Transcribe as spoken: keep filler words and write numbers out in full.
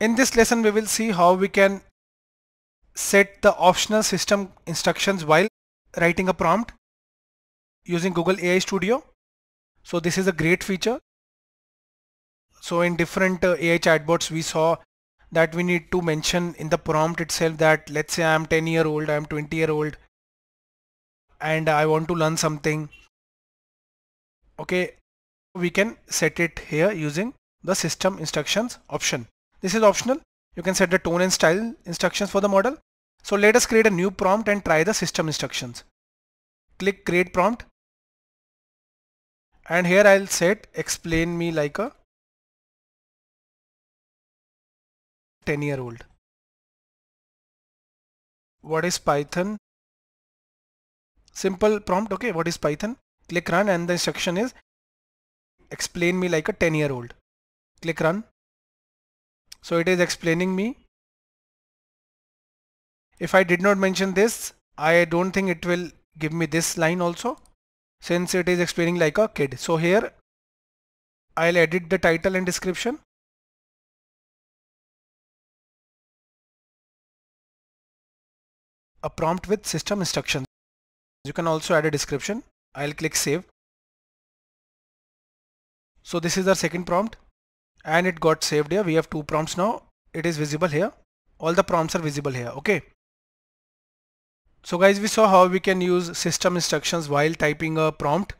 In this lesson we will see how we can set the optional system instructions while writing a prompt using Google A I Studio. So this is a great feature. So in different uh, A I chatbots we saw that we need to mention in the prompt itself that let's say I am ten year old, I am twenty year old and I want to learn something. Okay, we can set it here using the system instructions option. This is optional. You can set the tone and style instructions for the model. So let us create a new prompt and try the system instructions. Click create prompt, and here I'll set explain me like a ten year old. What is Python? Simple prompt. Okay, what is Python? Click run, and the instruction is explain me like a ten year old. Click run. So it is explaining me. If I did not mention this, I don't think it will give me this line also, since it is explaining like a kid. So here I'll edit the title and description. A prompt with system instructions. You can also add a description. I'll click save. So this is our second prompt, and it got saved here. We have two prompts now. It is visible here. All the prompts are visible here. Okay. So guys, we saw how we can use system instructions while typing a prompt.